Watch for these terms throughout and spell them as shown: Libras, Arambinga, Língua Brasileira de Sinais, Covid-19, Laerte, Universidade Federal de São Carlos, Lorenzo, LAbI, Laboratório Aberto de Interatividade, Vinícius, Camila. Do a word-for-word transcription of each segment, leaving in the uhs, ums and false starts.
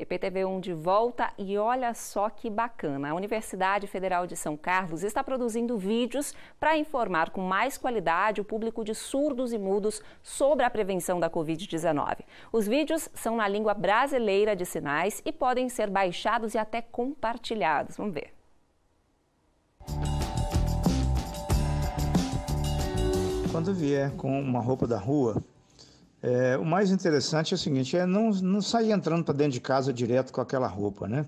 E P T V um de volta e olha só que bacana, a Universidade Federal de São Carlos está produzindo vídeos para informar com mais qualidade o público de surdos e mudos sobre a prevenção da Covid dezenove. Os vídeos são na língua brasileira de sinais e podem ser baixados e até compartilhados. Vamos ver. Quando vier com uma roupa da rua, é, o mais interessante é o seguinte, é não, não sair entrando para dentro de casa direto com aquela roupa, né?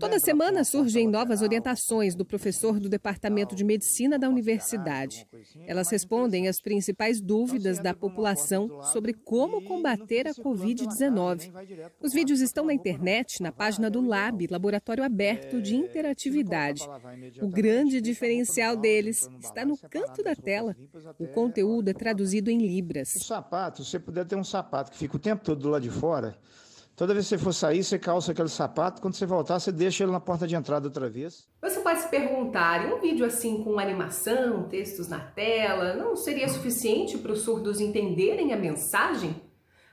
Toda semana surgem novas orientações do professor do Departamento de Medicina da Universidade. Elas respondem às principais dúvidas da população sobre como combater a Covid dezenove. Os vídeos estão na internet, na página do LAbI, Laboratório Aberto de Interatividade. O grande diferencial deles está no canto da tela. O conteúdo é traduzido em Libras. O sapato, se você puder ter um sapato que fica o tempo todo do lado de fora. Toda vez que você for sair, você calça aquele sapato, quando você voltar, você deixa ele na porta de entrada outra vez. Você pode se perguntar, e um vídeo assim com animação, textos na tela, não seria suficiente para os surdos entenderem a mensagem?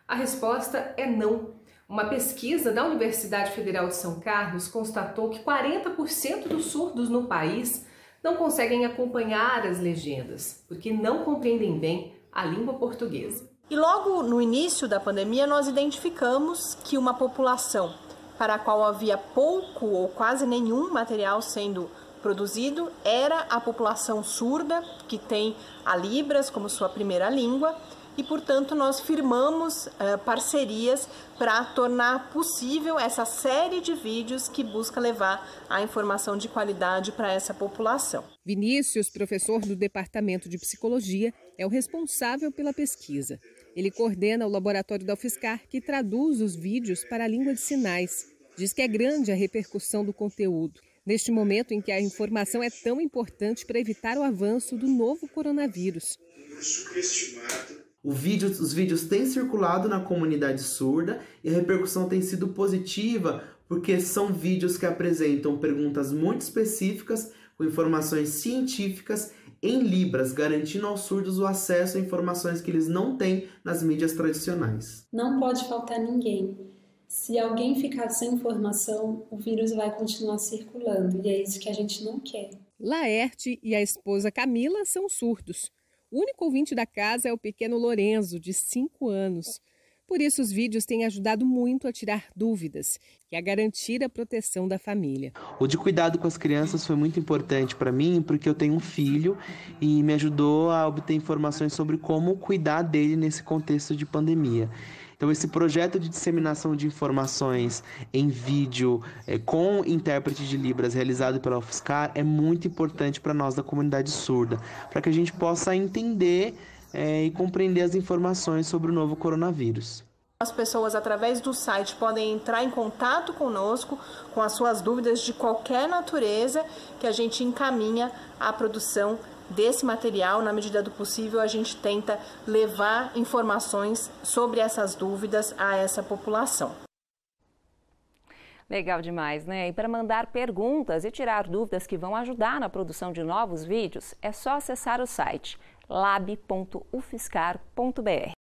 A resposta é não. Uma pesquisa da Universidade Federal de São Carlos constatou que quarenta por cento dos surdos no país não conseguem acompanhar as legendas, porque não compreendem bem a língua portuguesa. E logo no início da pandemia, nós identificamos que uma população para a qual havia pouco ou quase nenhum material sendo produzido era a população surda, que tem a Libras como sua primeira língua, e, portanto, nós firmamos eh, parcerias para tornar possível essa série de vídeos que busca levar a informação de qualidade para essa população. Vinícius, professor do Departamento de Psicologia, é o responsável pela pesquisa. Ele coordena o laboratório da U F S C A R, que traduz os vídeos para a língua de sinais. Diz que é grande a repercussão do conteúdo. Neste momento em que a informação é tão importante para evitar o avanço do novo coronavírus. Superestimado. O vídeo, os vídeos têm circulado na comunidade surda e a repercussão tem sido positiva, porque são vídeos que apresentam perguntas muito específicas, com informações científicas em Libras, garantindo aos surdos o acesso a informações que eles não têm nas mídias tradicionais. Não pode faltar ninguém. Se alguém ficar sem informação, o vírus vai continuar circulando, e é isso que a gente não quer. Laerte e a esposa Camila são surdos. O único ouvinte da casa é o pequeno Lorenzo, de cinco anos. Por isso, os vídeos têm ajudado muito a tirar dúvidas e a garantir a proteção da família. O de cuidado com as crianças foi muito importante para mim, porque eu tenho um filho e me ajudou a obter informações sobre como cuidar dele nesse contexto de pandemia. Então, esse projeto de disseminação de informações em vídeo é, com intérprete de Libras realizado pela U F S C A R é muito importante para nós da comunidade surda, para que a gente possa entender é, e compreender as informações sobre o novo coronavírus. As pessoas, através do site, podem entrar em contato conosco com as suas dúvidas de qualquer natureza, que a gente encaminha à produção desse material. Na medida do possível, a gente tenta levar informações sobre essas dúvidas a essa população. Legal demais, né? E para mandar perguntas e tirar dúvidas que vão ajudar na produção de novos vídeos, é só acessar o site lab ponto u f s c a r ponto b r.